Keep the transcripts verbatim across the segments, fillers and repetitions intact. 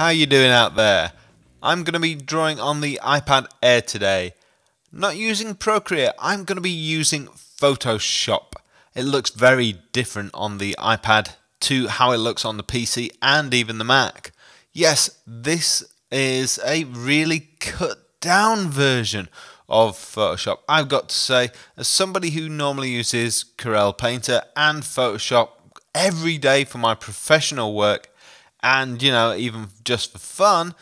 How are you doing out there? I'm going to be drawing on the iPad Air today. Not using Procreate, I'm going to be using Photoshop. It looks very different on the iPad to how it looks on the P C and even the Mac. Yes, this is a really cut down version of Photoshop. I've got to say, as somebody who normally uses Corel Painter and Photoshop every day for my professional work, and, you know, even just for fun,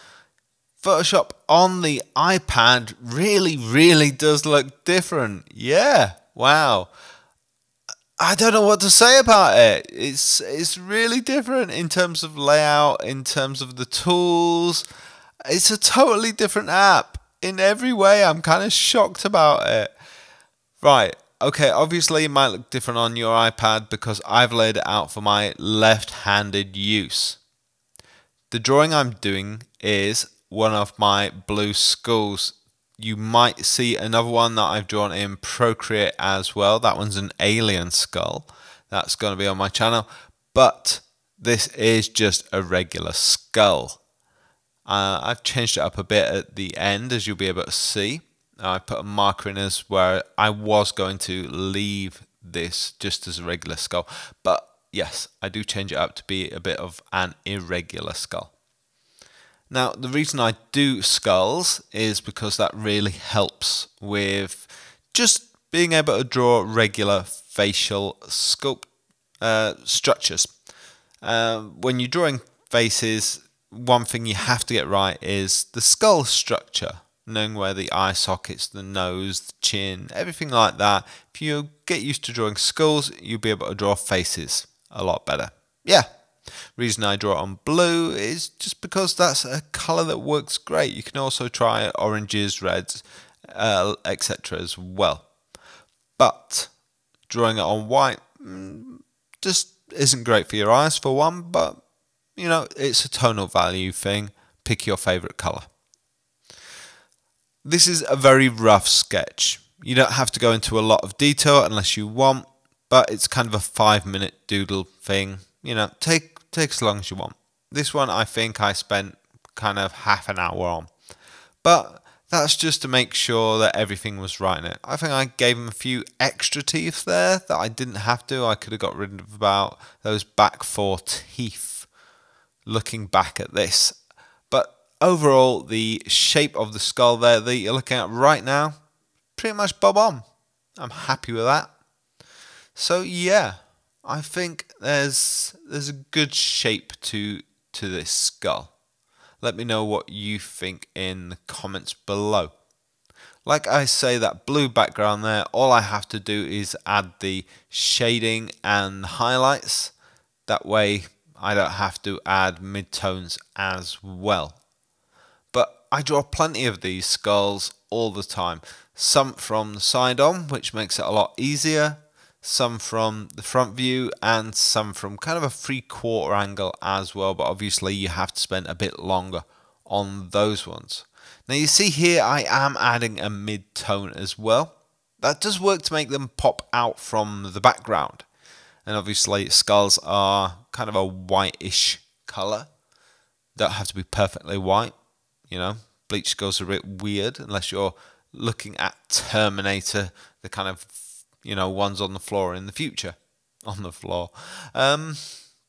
Photoshop on the iPad really, really does look different. Yeah, wow. I don't know what to say about it. It's, it's really different in terms of layout, in terms of the tools. It's a totally different app in every way. I'm kind of shocked about it. Right. Okay, obviously it might look different on your iPad because I've laid it out for my left-handed use. The drawing I'm doing is one of my blue skulls. You might see another one that I've drawn in Procreate as well. That one's an alien skull. That's going to be on my channel. But this is just a regular skull. Uh, I've changed it up a bit at the end, as you'll be able to see. I put a marker in as where I was going to leave this just as a regular skull. But yes, I do change it up to be a bit of an irregular skull. Now, the reason I do skulls is because that really helps with just being able to draw regular facial sculpt uh, structures. Uh, when you're drawing faces, one thing you have to get right is the skull structure, knowing where the eye sockets, the nose, the chin, everything like that. If you get used to drawing skulls, you'll be able to draw faces a lot better. Yeah, reason I draw it on blue is just because that's a colour that works great. You can also try oranges, reds, uh, et cetera as well. But drawing it on white just isn't great for your eyes for one, but you know, it's a tonal value thing. Pick your favourite colour. This is a very rough sketch. You don't have to go into a lot of detail unless you want, but it's kind of a five minute doodle thing. You know, take, take as long as you want. This one I think I spent kind of half an hour on, but that's just to make sure that everything was right in it. I think I gave him a few extra teeth there that I didn't have to. I could have got rid of about those back four teeth looking back at this. Overall, the shape of the skull there that you're looking at right now, pretty much bob on. I'm happy with that. So yeah, I think there's there's a good shape to to this skull. Let me know what you think in the comments below. Like I say, that blue background there, all I have to do is add the shading and highlights. That way I don't have to add midtones as well. I draw plenty of these skulls all the time. Some from the side on, which makes it a lot easier. Some from the front view and some from kind of a three-quarter angle as well. But obviously you have to spend a bit longer on those ones. Now you see here I am adding a mid-tone as well. That does work to make them pop out from the background. And obviously skulls are kind of a whitish colour. Don't have to be perfectly white. You know, bleach skulls are a bit weird unless you're looking at Terminator, the kind of, you know, ones on the floor in the future. On the floor. Um,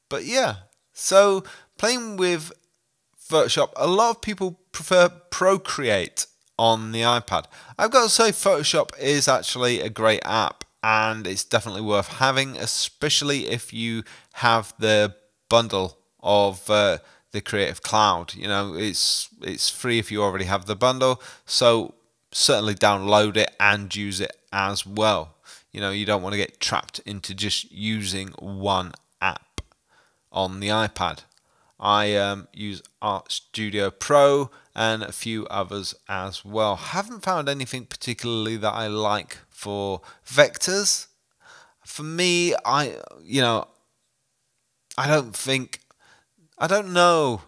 but yeah, so playing with Photoshop, a lot of people prefer Procreate on the iPad. I've got to say Photoshop is actually a great app and it's definitely worth having, especially if you have the bundle of uh, the Creative Cloud. You know, it's it's free if you already have the bundle, so certainly download it and use it as well. You know, you don't want to get trapped into just using one app on the iPad. I um, use Art Studio Pro and a few others as well. Haven't found anything particularly that I like for vectors. For me, I, you know, I don't think I don't know.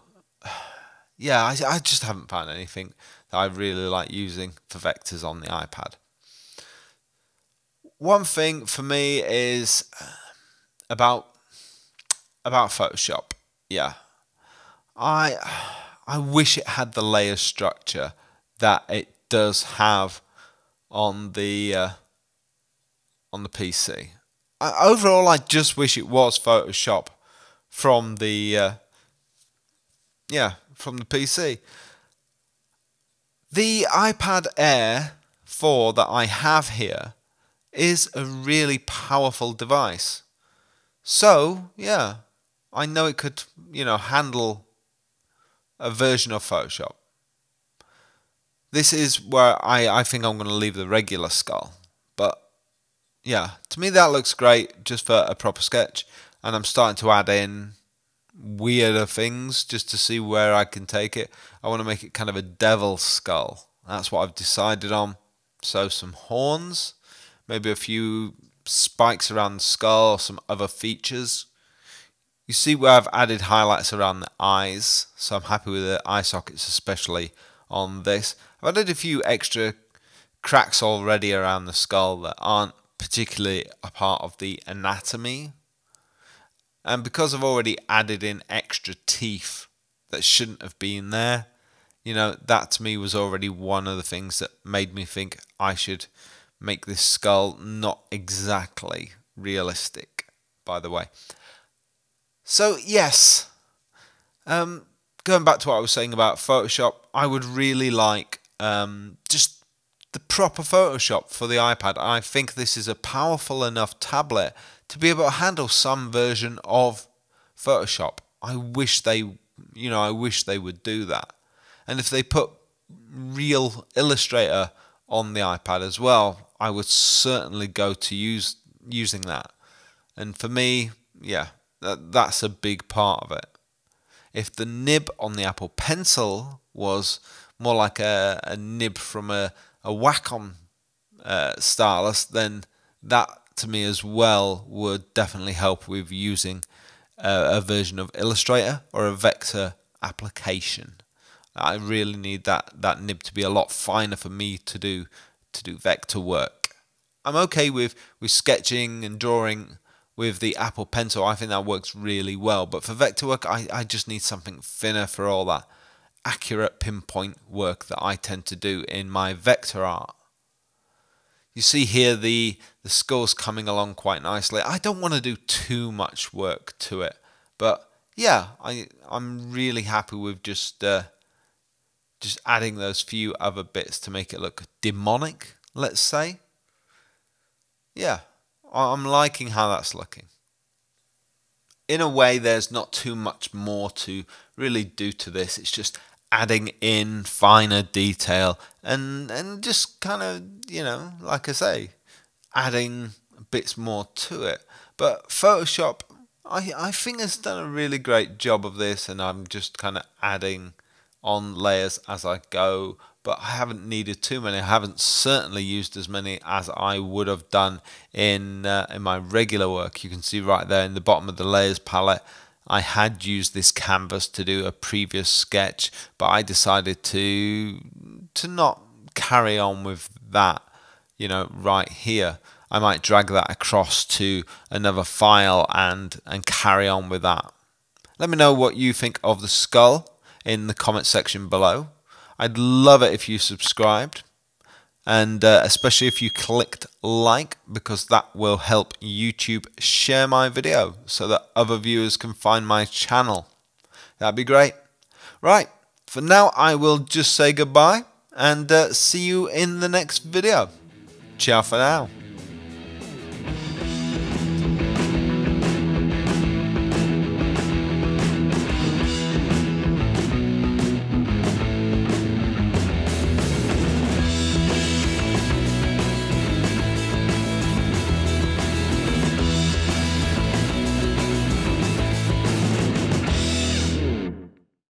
Yeah, I, I just haven't found anything that I really like using for vectors on the iPad. One thing for me is about about Photoshop. Yeah, I I wish it had the layer structure that it does have on the uh, on the P C. I, overall, I just wish it was Photoshop from the uh, yeah from the P C. The iPad Air four that I have here is a really powerful device. So yeah, I know it could, you know, handle a version of Photoshop. This is where I, I think I'm going to leave the regular skull. But yeah, to me that looks great just for a proper sketch. And I'm starting to add in weirder things just to see where I can take it. I want to make it kind of a devil skull. That's what I've decided on. So some horns, maybe a few spikes around the skull, or some other features. You see where I've added highlights around the eyes, so I'm happy with the eye sockets, especially on this. I've added a few extra cracks already around the skull that aren't particularly a part of the anatomy. And because I've already added in extra teeth that shouldn't have been there, you know, that to me was already one of the things that made me think I should make this skull not exactly realistic, by the way. So yes, um, going back to what I was saying about Photoshop, I would really like um, just the proper Photoshop for the iPad. I think this is a powerful enough tablet to be able to handle some version of Photoshop. I wish they, you know, I wish they would do that. And if they put real Illustrator on the iPad as well, I would certainly go to use using that. And for me, yeah, that's a big part of it. If the nib on the Apple Pencil was more like a, a nib from a, a Wacom uh, stylus, then that to me as well would definitely help with using a, a version of Illustrator or a vector application. I really need that, that nib to be a lot finer for me to do to do vector work. I'm okay with, with sketching and drawing with the Apple Pencil. I think that works really well, but for vector work I, I just need something thinner for all that accurate pinpoint work that I tend to do in my vector art. You see here the, the skull's coming along quite nicely. I don't want to do too much work to it, but yeah, I, I'm really happy with just uh, just adding those few other bits to make it look demonic, let's say. Yeah, I'm liking how that's looking. In a way, there's not too much more to really do to this. It's just adding in finer detail and and just kind of, you know, like I say, adding bits more to it. But Photoshop, I, I think has done a really great job of this, and I'm just kind of adding on layers as I go. But I haven't needed too many. I haven't certainly used as many as I would have done in uh, in my regular work. You can see right there in the bottom of the layers palette, I had used this canvas to do a previous sketch, but I decided to to not carry on with that. You know, right here, I might drag that across to another file and and carry on with that. Let me know what you think of the skull in the comment section below. I'd love it if you subscribed, and uh, especially if you clicked like, because that will help YouTube share my video so that other viewers can find my channel. That'd be great. Right, for now I will just say goodbye and uh, see you in the next video. Ciao for now.